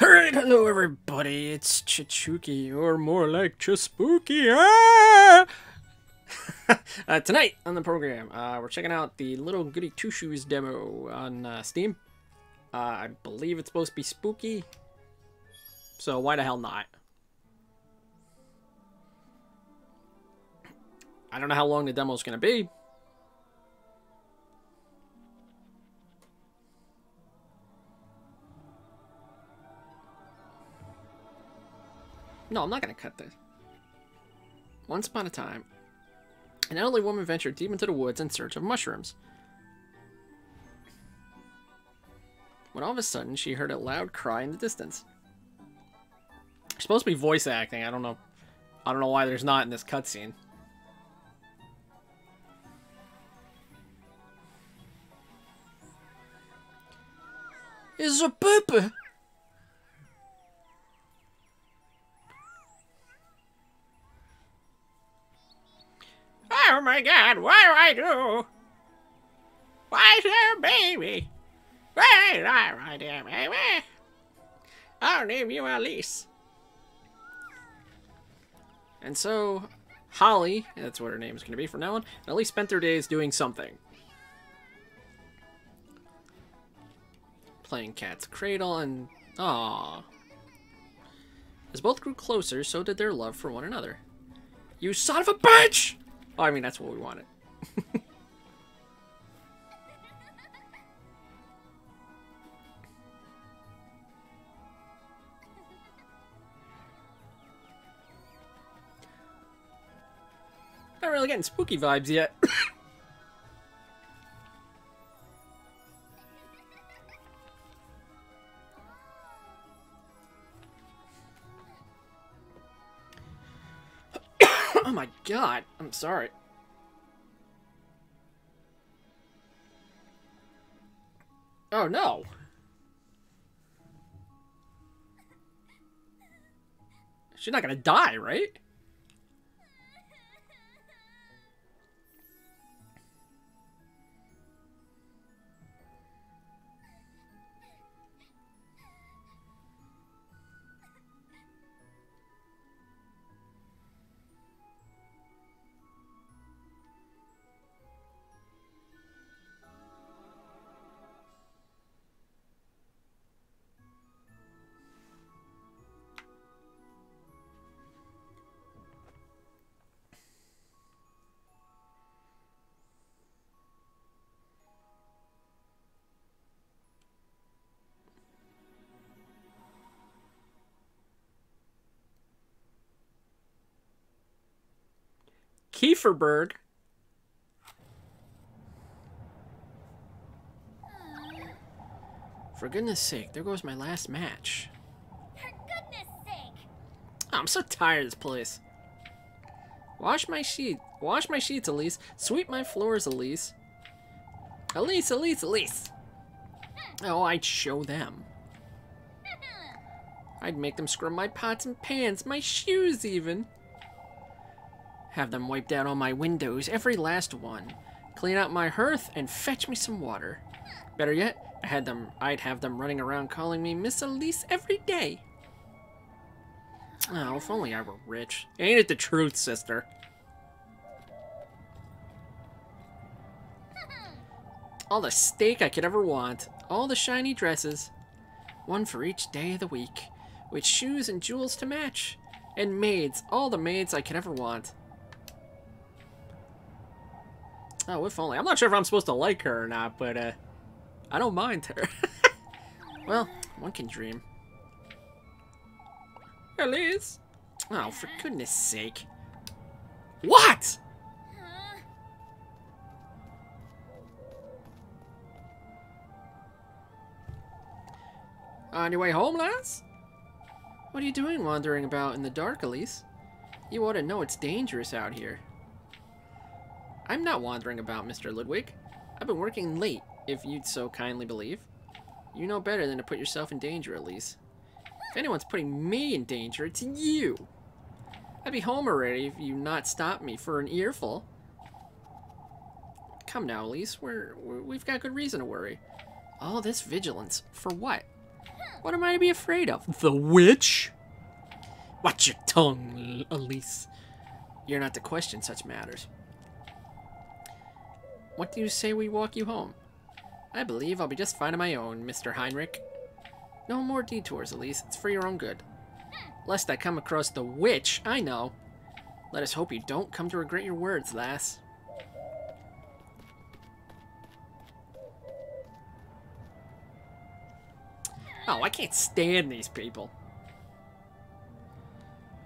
Alright, hello everybody, it's Chichuki, or more like Chispooky. Ah! Tonight on the program, we're checking out the Little Goody Two-Shoes demo on Steam. I believe it's supposed to be spooky, so why the hell not? I don't know how long the demo's gonna be. No, I'm not gonna cut this. Once upon a time, an elderly woman ventured deep into the woods in search of mushrooms. When all of a sudden, she heard a loud cry in the distance. It's supposed to be voice acting. I don't know why there's not in this cutscene. It's a puppy. Oh my God, what do I do? Why's your baby? Where are my dear baby? I'll name you Alice. And so, Holly, that's what her name is going to be from now on, and Alice spent her days doing something. Playing cat's cradle and... aww. As both grew closer, so did their love for one another. You son of a bitch! Oh, I mean, that's what we wanted. Not really getting spooky vibes yet. Oh my God, I'm sorry. Oh no. She's not gonna die, right? Kieferberg For goodness sake, there goes my last match. For goodness sake. Oh, I'm so tired of this place. Wash my sheets, Elise. Sweep my floors, Elise. Elise. Oh, I'd show them. I'd make them scrub my pots and pans, my shoes even. Have them wipe down all my windows, every last one. Clean out my hearth and fetch me some water. Better yet, I'd have them running around calling me Miss Elise every day. Oh, if only I were rich. Ain't it the truth, sister? All the steak I could ever want. All the shiny dresses. One for each day of the week. With shoes and jewels to match. And maids. All the maids I could ever want. Oh, if only. I'm not sure if I'm supposed to like her or not, but, I don't mind her. Well, one can dream. Elise? Oh, for goodness sake. What?! Huh? On your way home, lass? What are you doing wandering about in the dark, Elise? You ought to know it's dangerous out here. I'm not wandering about, Mr. Ludwig. I've been working late, if you'd so kindly believe. You know better than to put yourself in danger, Elise. If anyone's putting me in danger, it's you. I'd be home already if you'd not stopped me for an earful. Come now, Elise. We've got good reason to worry. All this vigilance. For what? What am I to be afraid of? The witch? Watch your tongue, Elise. You're not to question such matters. What do you say we walk you home? I believe I'll be just fine on my own, Mr. Heinrich. No more detours, Elise. It's for your own good. Lest I come across the witch, I know. Let us hope you don't come to regret your words, lass. Oh, I can't stand these people.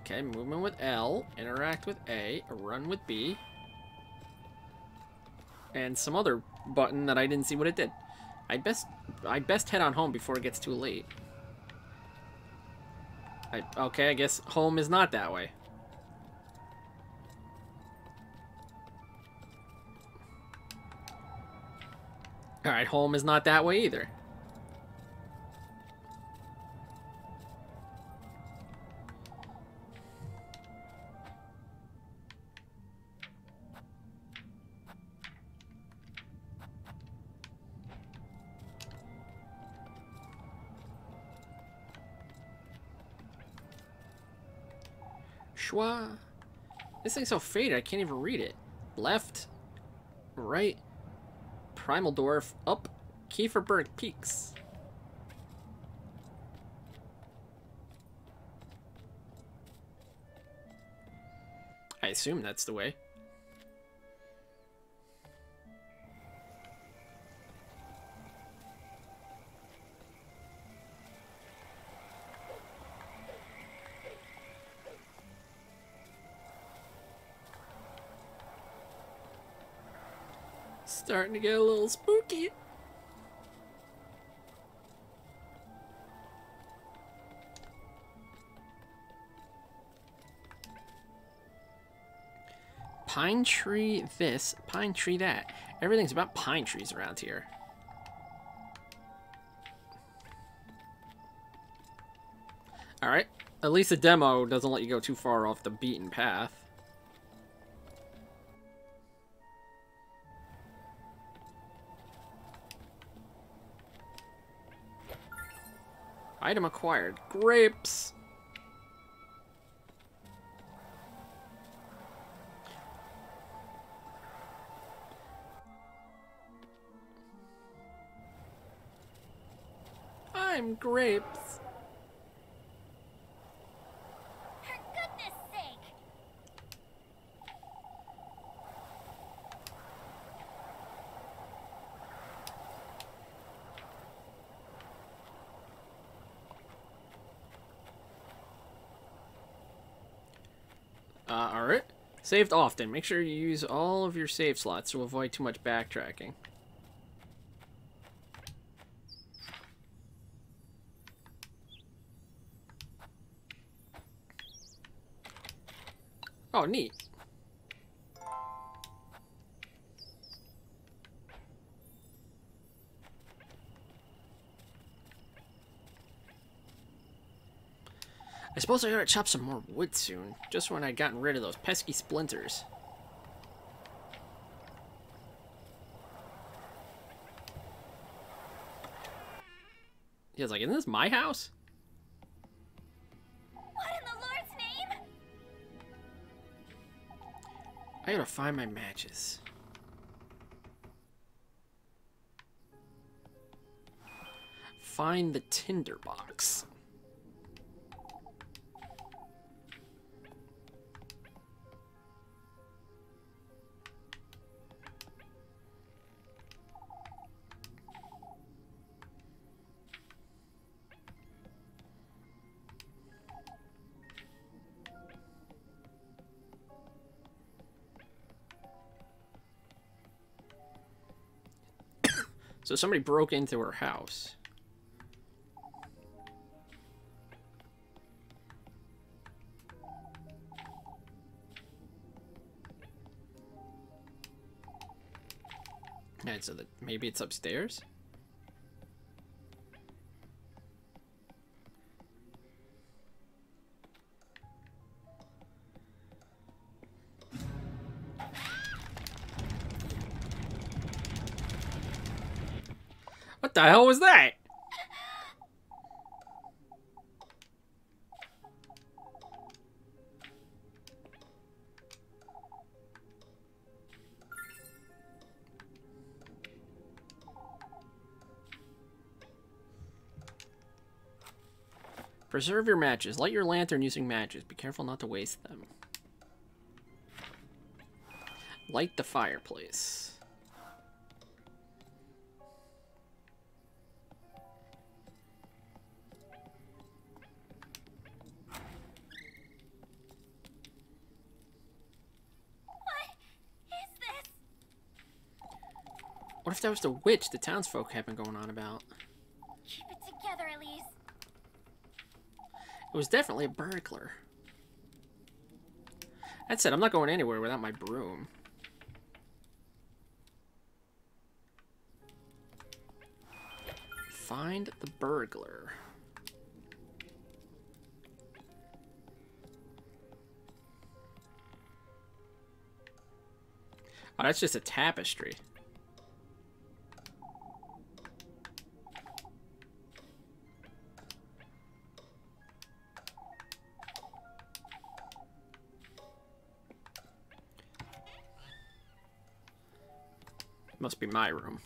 Okay, movement with L, interact with A, run with B, and some other button that I didn't see what it did. I best head on home before it gets too late. Okay, I guess home is not that way. All right, home is not that way either. Schwa. This thing's so faded I can't even read it. Left, right, Primaldorf, up, Kieferberg Peaks. I assume that's the way. Starting to get a little spooky. Pine tree this, pine tree that. Everything's about pine trees around here. Alright, at least the demo doesn't let you go too far off the beaten path. Item acquired. Grapes. I'm grapes. For goodness sake. Alright. Saved often. Make sure you use all of your save slots to avoid too much backtracking. Oh, neat. I suppose I gotta chop some more wood soon, just when I'd gotten rid of those pesky splinters. He was like, isn't this my house? What in the Lord's name? I gotta find my matches. Find the tinder box. So somebody broke into her house. Alright, so that maybe it's upstairs? What the hell was that? Preserve your matches. Light your lantern using matches. Be careful not to waste them. Light the fireplace. What if that was the witch the townsfolk have been going on about? Keep it together, Elise. It was definitely a burglar. That said, I'm not going anywhere without my broom. Find the burglar. Oh, that's just a tapestry. Must be my room.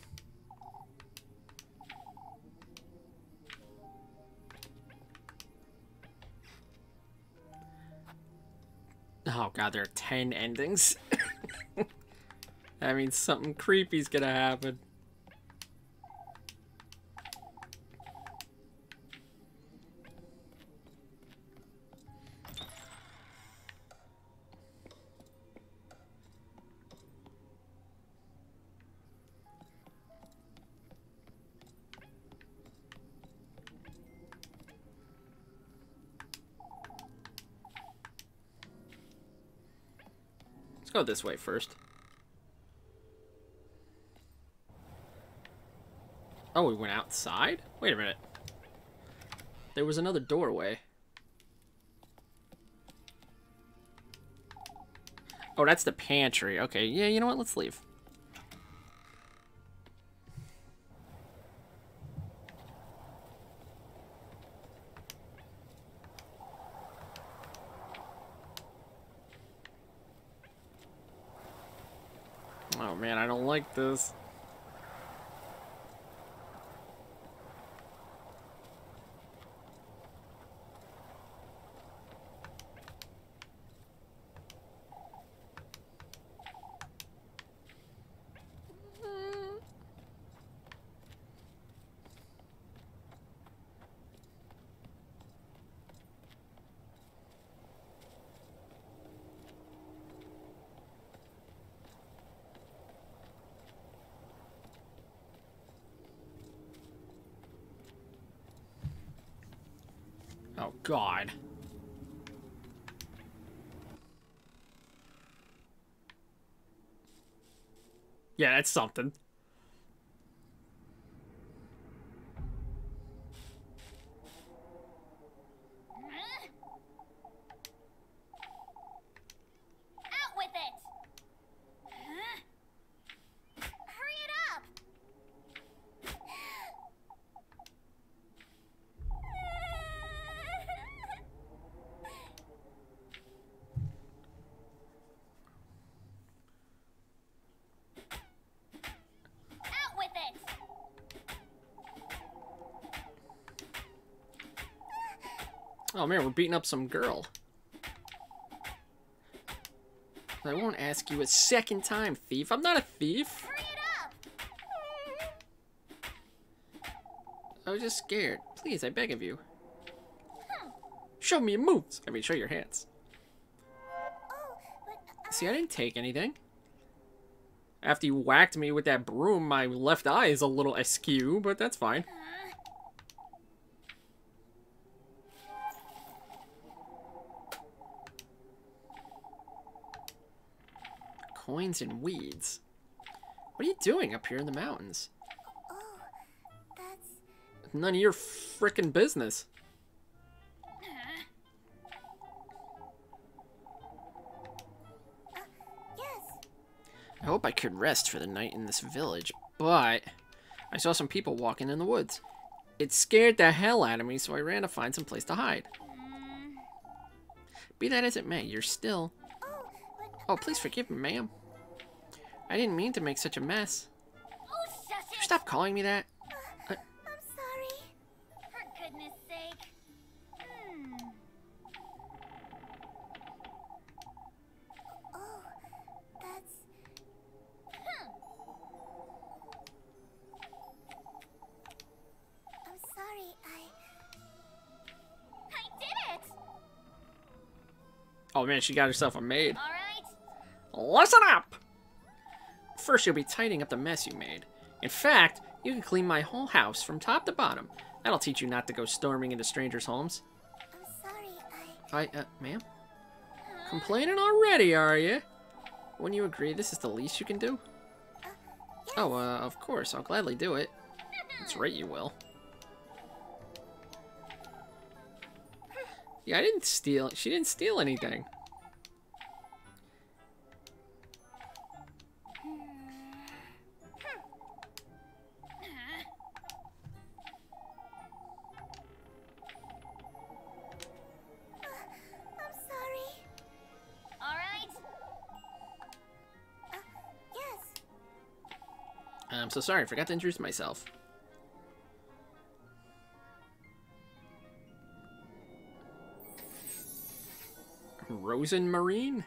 Oh god, there are 10 endings. That means something creepy's gonna happen. Go this way first. Oh, we went outside? Wait a minute. There was another doorway. Oh, that's the pantry. Okay, yeah, you know what? Let's leave. Oh man, I don't like this. Oh, God. Yeah, that's something. Out with it! Huh? Hurry it up! Oh man, we're beating up some girl. I won't ask you a second time, thief. I'm not a thief. Hurry it up. I was just scared. Please, I beg of you. Huh. Show me your moves. I mean, show your hands. Oh, but see, I didn't take anything. After you whacked me with that broom, my left eye is a little askew, but that's fine. Coins and weeds. What are you doing up here in the mountains? Oh, that's... None of your frickin' business. Yes. I hope I could rest for the night in this village, but I saw some people walking in the woods. It scared the hell out of me, so I ran to find some place to hide. Be that as it may, you're still... Oh, please forgive me, ma'am. I didn't mean to make such a mess. Oh, shush it. Stop calling me that. I'm sorry. For goodness sake. Oh man, she got herself a maid. All right. Listen up! First, you'll be tidying up the mess you made. In fact, you can clean my whole house from top to bottom. That'll teach you not to go storming into strangers' homes. I'm sorry, ma'am? Complaining already, are you? Wouldn't you agree this is the least you can do? Yes. Oh, of course. I'll gladly do it. That's right, you will. Yeah, I didn't steal. She didn't steal anything. I'm so sorry, I forgot to introduce myself. Rosenmarine?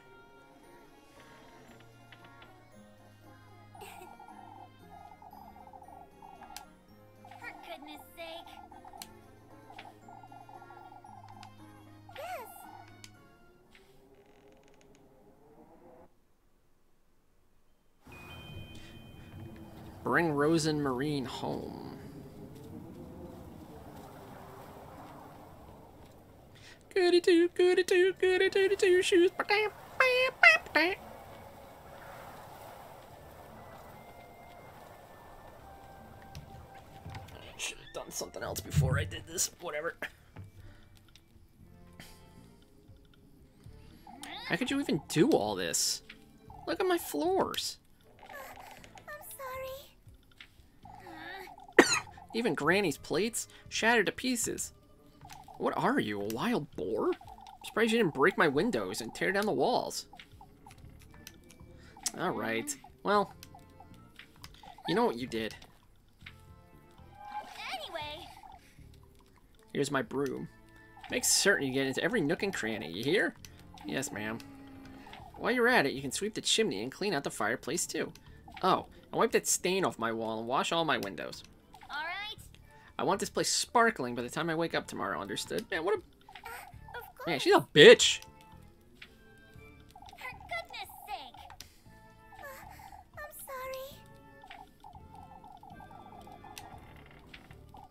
For goodness sake. Yes. Bring Rosenmarine home. Goody two shoes. Should have done something else before I did this. Whatever. How could you even do all this? Look at my floors. Even Granny's plates shattered to pieces. What are you, a wild boar? I'm surprised you didn't break my windows and tear down the walls. Alright, well, you know what you did. Anyway. Here's my broom. Make certain you get into every nook and cranny, you hear? Yes, ma'am. While you're at it, you can sweep the chimney and clean out the fireplace, too. Oh, and wipe that stain off my wall and wash all my windows. I want this place sparkling by the time I wake up tomorrow, understood? Man, what a... Man, she's a bitch! For goodness sake! I'm sorry.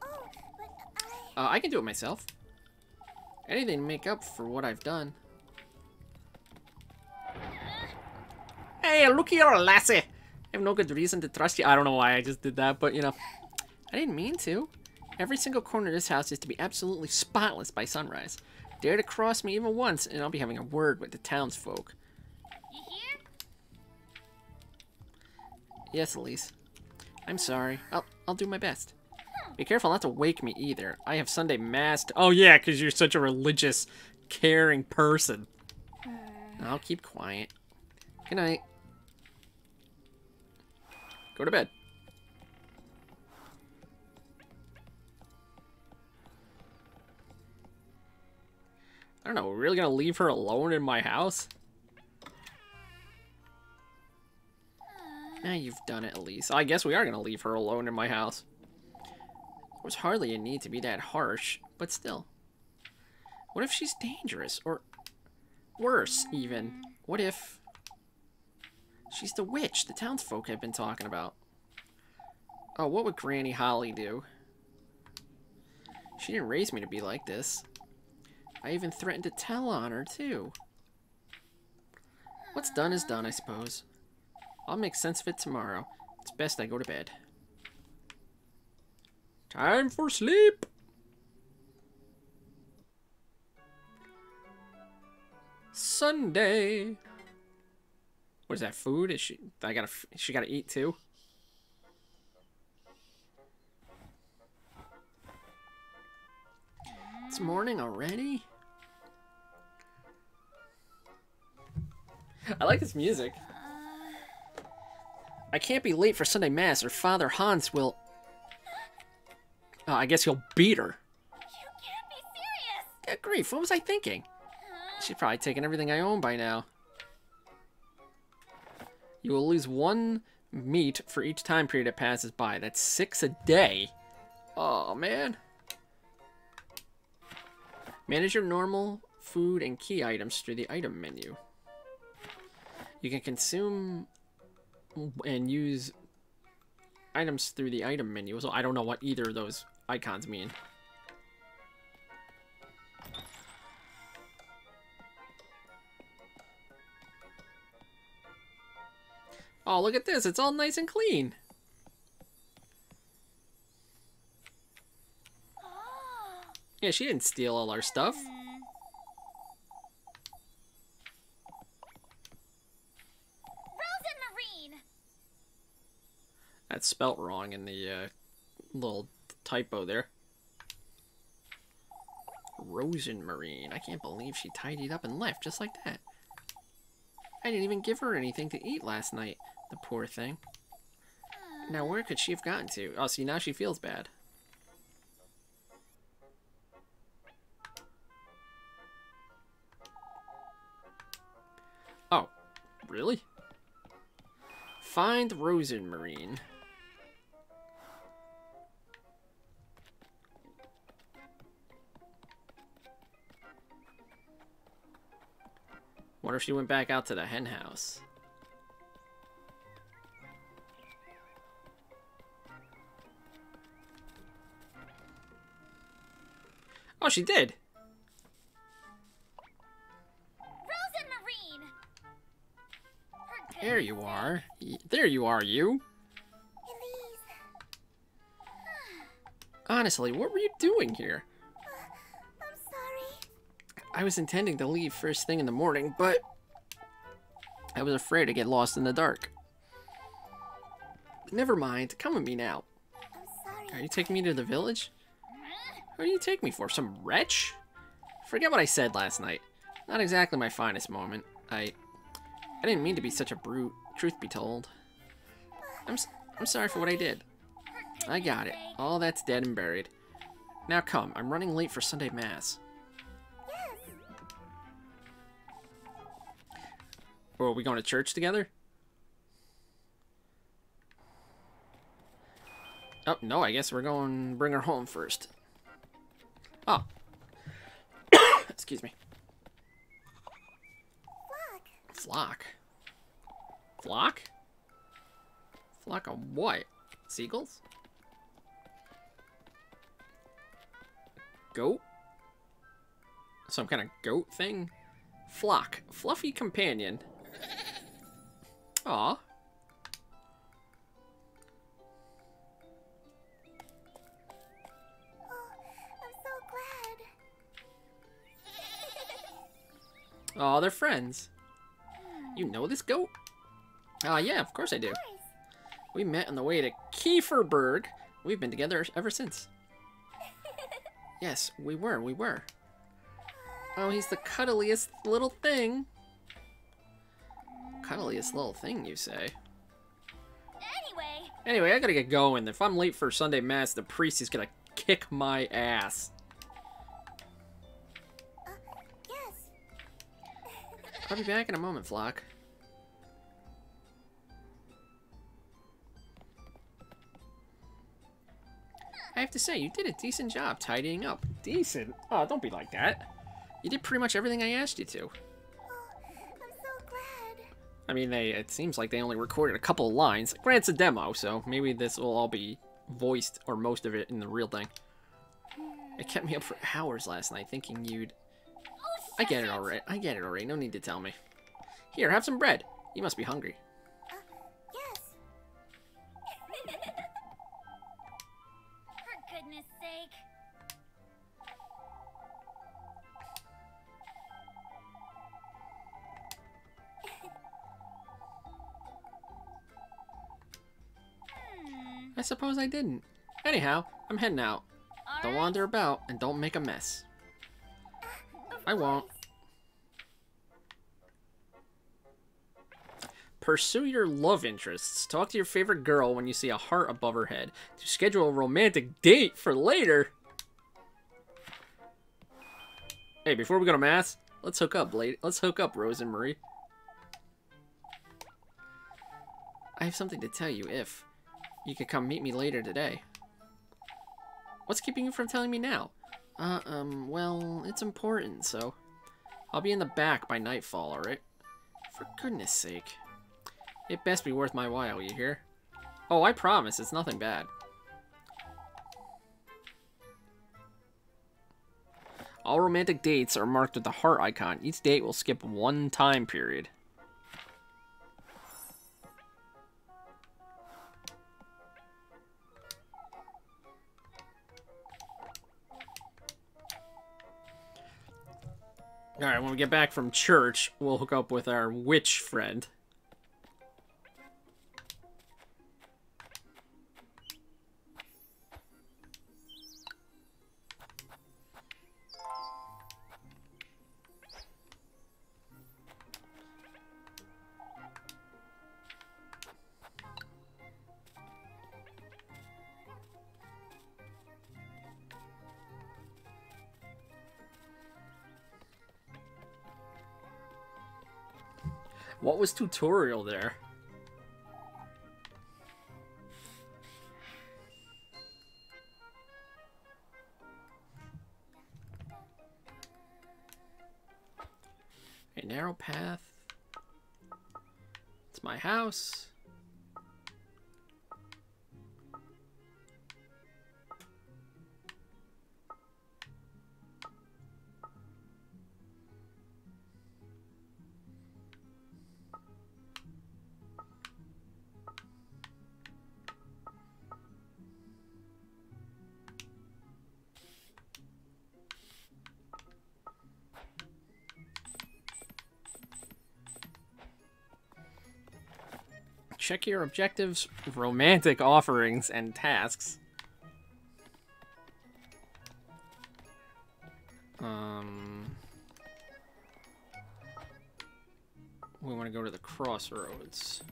Oh, but I can do it myself. Anything to make up for what I've done. Hey, look here, lassie! I have no good reason to trust you. I don't know why I just did that, but, you know. I didn't mean to. Every single corner of this house is to be absolutely spotless by sunrise. Dare to cross me even once, and I'll be having a word with the townsfolk. You hear? Yes, Elise. I'm sorry. I'll do my best. Be careful not to wake me either. I have Sunday mass. Oh yeah, because you're such a religious, caring person. I'll keep quiet. Good night. Go to bed. I don't know, we're really gonna leave her alone in my house? Now you've done it, Elise. I guess we are gonna leave her alone in my house. There was hardly a need to be that harsh, but still. What if she's dangerous? Or worse, even. What if she's the witch the townsfolk have been talking about? Oh, what would Granny Holly do? She didn't raise me to be like this. I even threatened to tell on her, too. What's done is done, I suppose. I'll make sense of it tomorrow. It's best I go to bed. Time for sleep! Sunday! What is that, food? Is she... She gotta eat, too? It's morning already? I like this music. I can't be late for Sunday Mass or Father Hans will... I guess he'll beat her. You can't be serious! Good grief, what was I thinking? She's probably taken everything I own by now. You will lose one meat for each time period that passes by. That's 6 a day. Oh, man. Manage your normal food and key items through the item menu. You can consume and use items through the item menu, so I don't know what either of those icons mean. Oh, look at this, it's all nice and clean. Yeah, she didn't steal all our stuff. Rosenmarine. That's spelt wrong in the little typo there. Rosenmarine. I can't believe she tidied up and left just like that. I didn't even give her anything to eat last night. The poor thing. Now where could she have gotten to? Oh, see, now she feels bad. Oh, really? Find Rosenmarine. Wonder if she went back out to the hen house. Oh, she did. Rosenmarine. There you are. There you are, you. Honestly, what were you doing here? I'm sorry. I was intending to leave first thing in the morning, but I was afraid to get lost in the dark. Never mind. Come with me now. I'm sorry. Are you taking me to the village? What do you take me for? Some wretch? Forget what I said last night. Not exactly my finest moment. I didn't mean to be such a brute, truth be told. I'm sorry for what I did. I got it. All that's dead and buried. Now come, I'm running late for Sunday Mass. Or are we going to church together? Oh, no, I guess we're going to bring her home first. Oh. Excuse me. Flock. Flock? Flock? Flock of what? Seagulls? Goat? Some kind of goat thing? Flock. Fluffy companion. Aw. Oh, they're friends. You know this goat? Ah, yeah, of course I do. We met on the way to Kieferberg. We've been together ever since. Yes, we were. Oh, he's the cuddliest little thing. Cuddliest little thing, you say? Anyway, I gotta get going. If I'm late for Sunday Mass, the priest is gonna kick my ass. I'll be back in a moment, Flock. I have to say, you did a decent job tidying up. Decent? Oh, don't be like that. You did pretty much everything I asked you to. Oh, I'm so glad. I mean, it seems like they only recorded a couple of lines. Grant's a demo, so maybe this will all be voiced, or most of it, in the real thing. It kept me up for hours last night thinking you'd... I get it already. No need to tell me. Here, have some bread. You must be hungry. Yes. For goodness sake. I suppose I didn't. Anyhow, I'm heading out. Don't wander about and don't make a mess. I won't. Pursue your love interests. Talk to your favorite girl when you see a heart above her head. To schedule a romantic date for later. Hey, before we go to Mass, let's hook up, lady. Let's hook up, Rosenmarie. I have something to tell you if you could come meet me later today. What's keeping you from telling me now? Well, it's important, so I'll be in the back by nightfall, alright? For goodness sake. It best be worth my while, you hear? Oh, I promise, it's nothing bad. All romantic dates are marked with the heart icon. Each date will skip one time period. Alright, when we get back from church, we'll hook up with our witch friend. What was tutorial there? A narrow path. It's my house. Check your objectives, romantic offerings, and tasks. We want to go to the crossroads.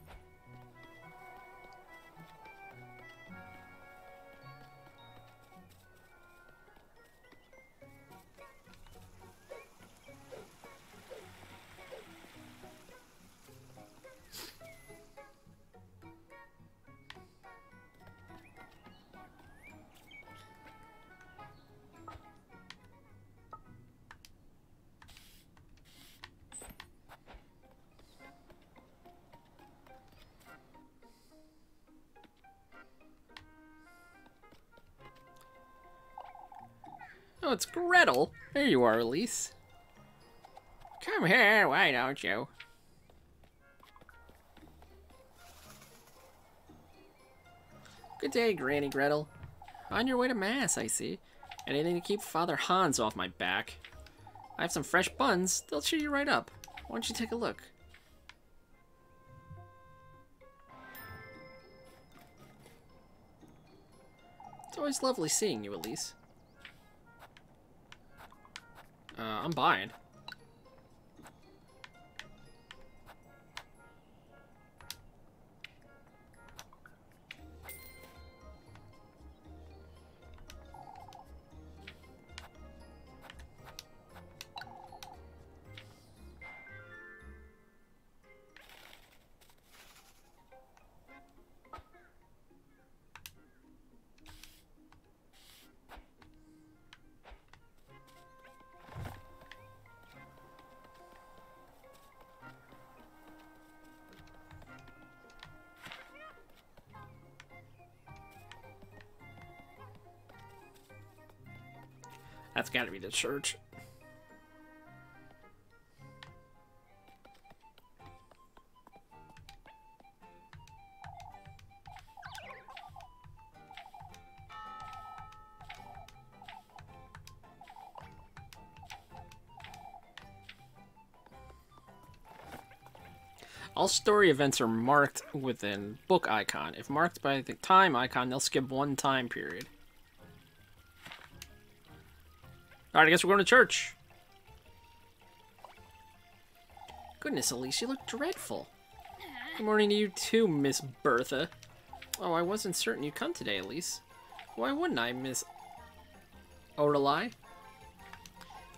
Oh, it's Gretel. There you are, Elise. Come here, why don't you? Good day, Granny Gretel. On your way to mass, I see. Anything to keep Father Hans off my back. I have some fresh buns. They'll cheer you right up. Why don't you take a look? It's always lovely seeing you, Elise. I'm buying. That's gotta be the church. All story events are marked with a book icon. If marked by the time icon, they'll skip one time period. Alright, I guess we're going to church. Goodness, Elise, you look dreadful. Good morning to you too, Miss Bertha. Oh, I wasn't certain you'd come today, Elise. Why wouldn't I, Miss Odelai?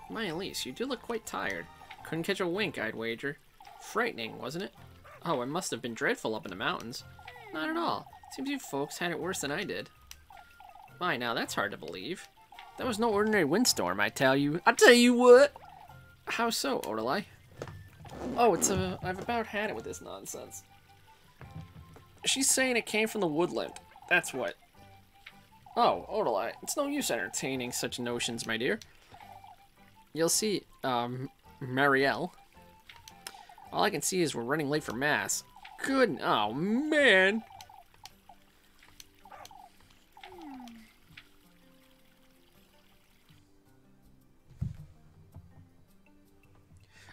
My Elise, you do look quite tired. Couldn't catch a wink, I'd wager. Frightening, wasn't it? Oh, it must have been dreadful up in the mountains. Not at all. Seems you folks had it worse than I did. My, now that's hard to believe. That was no ordinary windstorm, I tell you. I tell you what! How so, Orlai? Oh, it's a... I've about had it with this nonsense. She's saying it came from the woodland. That's what. Oh, Orlai, it's no use entertaining such notions, my dear. You'll see, Marielle. All I can see is we're running late for mass. Good... Oh, man!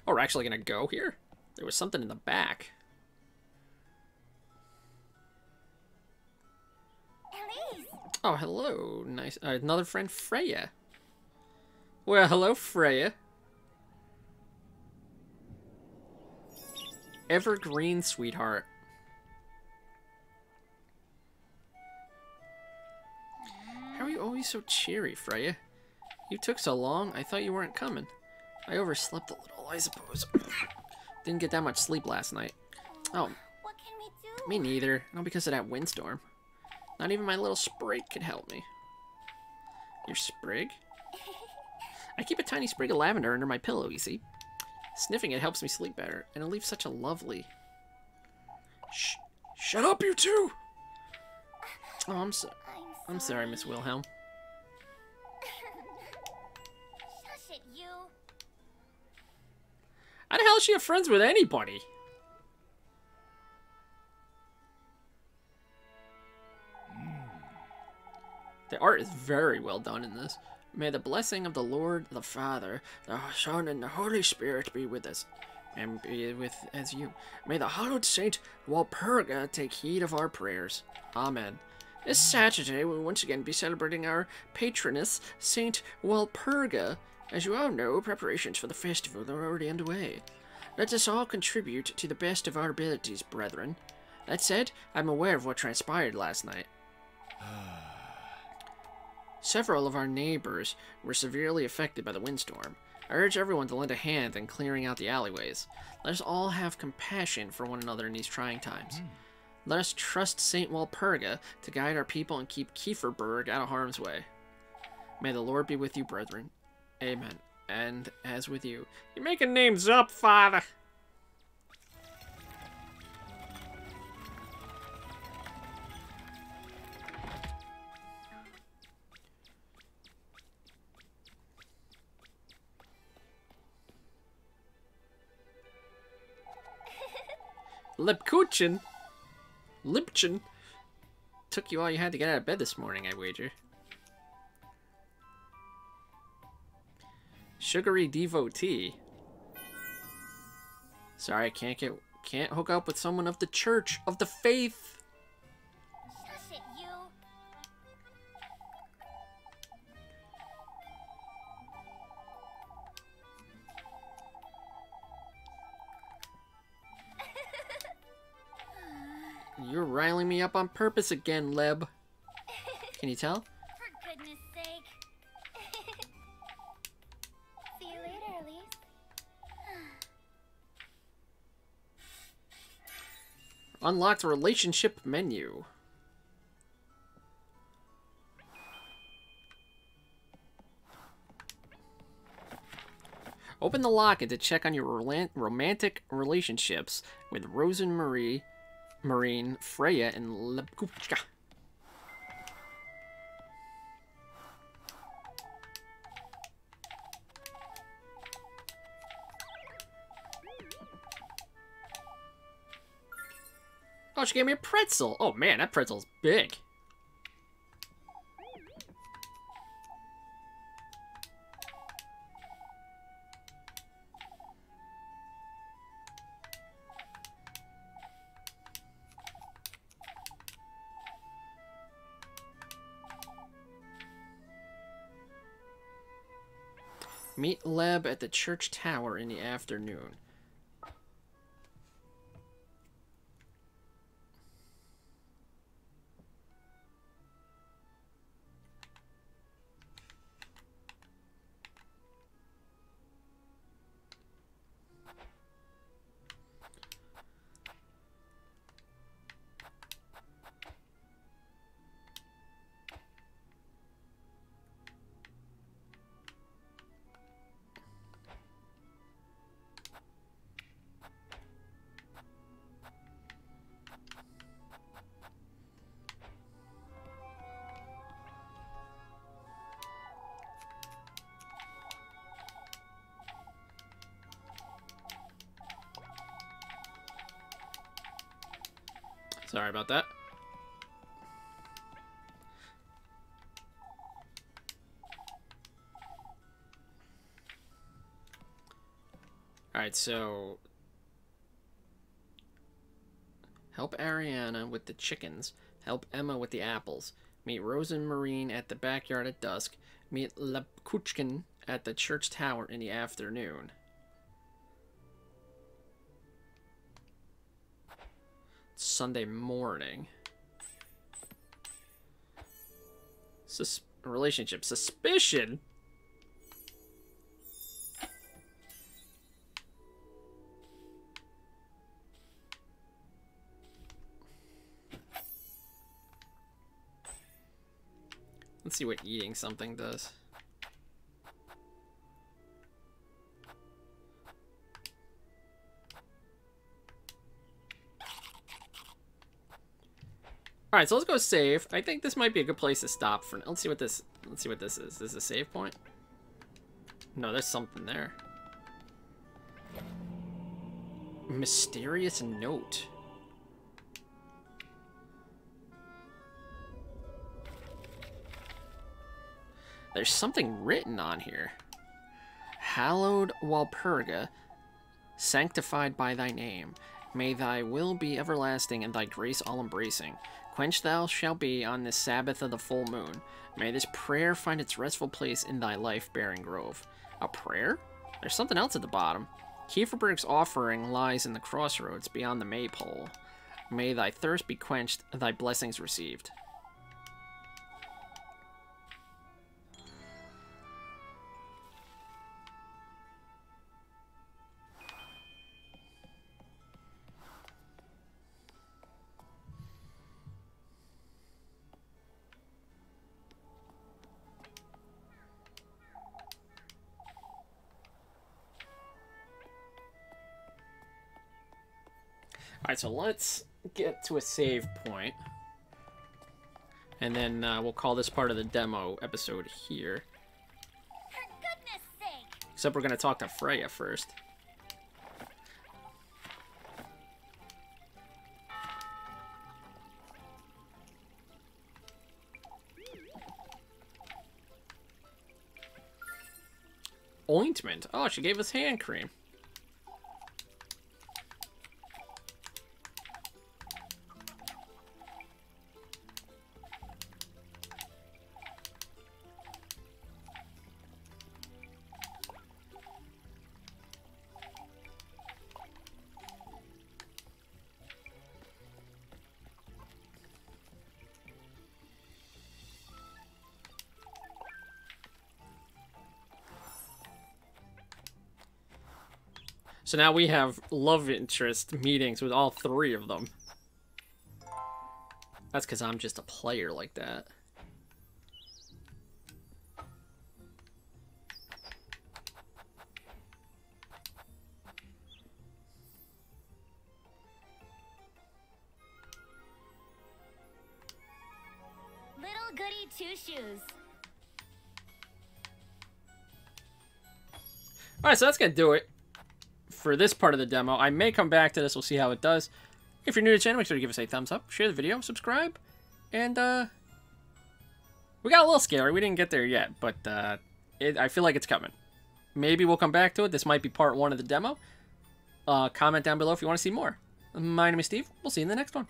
Oh, we're actually gonna go here? There was something in the back. Elise. Oh, hello. Nice. Another friend, Freya. Well, hello, Freya. Evergreen, sweetheart. How are you always so cheery, Freya? You took so long, I thought you weren't coming. I overslept a little, I suppose. Didn't get that much sleep last night. Oh. What can we do? Me neither. Not because of that windstorm. Not even my little sprig could help me. Your sprig? I keep a tiny sprig of lavender under my pillow, you see. Sniffing it helps me sleep better, and it leaves such a lovely... Shut up, you two! Oh, I'm sorry, Miss Wilhelm. Shush it, you... How the hell is she friends with anybody? The art is very well done in this. May the blessing of the Lord, the Father, the Son, and the Holy Spirit be with us, and be with as you. May the hallowed Saint Walpurga take heed of our prayers. Amen. This Saturday, we'll once again be celebrating our patroness, Saint Walpurga. As you all know, preparations for the festival are already underway. Let us all contribute to the best of our abilities, brethren. That said, I'm aware of what transpired last night. Several of our neighbors were severely affected by the windstorm. I urge everyone to lend a hand in clearing out the alleyways. Let us all have compassion for one another in these trying times. Let us trust Saint Walpurga to guide our people and keep Kieferberg out of harm's way. May the Lord be with you, brethren. Amen. And as with you. You're making names up, Father! Lebkuchen? Libchen? Took you all you had to get out of bed this morning, I wager. Sugary devotee. Sorry, I can't hook up with someone of the church of the faith. Shush it, you. You're riling me up on purpose again, Leb. Can you tell? Unlocked relationship menu. Open the locket to check on your romantic relationships with Rosenmarine, Freya, and Lebkuchen. Oh, she gave me a pretzel. Oh, man, that pretzel's big. Meet Leb at the church tower in the afternoon. Sorry about that. Alright, so help Ariana with the chickens. Help Emma with the apples. Meet Rosenmarine at the backyard at dusk. Meet Lebkuchen at the church tower in the afternoon. It's Sunday morning. Relationship. Suspicion? Let's see what eating something does. Alright, so let's go save. I think this might be a good place to stop for now. Let's see what this is. This is a save point? No, there's something there. Mysterious note. There's something written on here. Hallowed Walpurga, sanctified by thy name. May thy will be everlasting and thy grace all-embracing. Quenched thou shalt be on this Sabbath of the full moon. May this prayer find its restful place in thy life-bearing grove. A prayer? There's something else at the bottom. Kieferberg's offering lies in the crossroads beyond the maypole. May thy thirst be quenched, thy blessings received. Alright, so let's get to a save point, and then we'll call this part of the demo episode here. For goodness sake. Except we're going to talk to Freya first. Ointment. Oh, she gave us hand cream. So now we have love interest meetings with all three of them. That's because I'm just a player like that. Little Goody Two-Shoes. Alright, so that's going to do it for this part of the demo. I may come back to this. We'll see how it does. If you're new to the channel, make sure to give us a thumbs up, share the video, subscribe, and we got a little scary. We didn't get there yet, but I feel like it's coming. Maybe we'll come back to it. This might be part 1 of the demo. Comment down below if you want to see more. My name is Steve. We'll see you in the next one.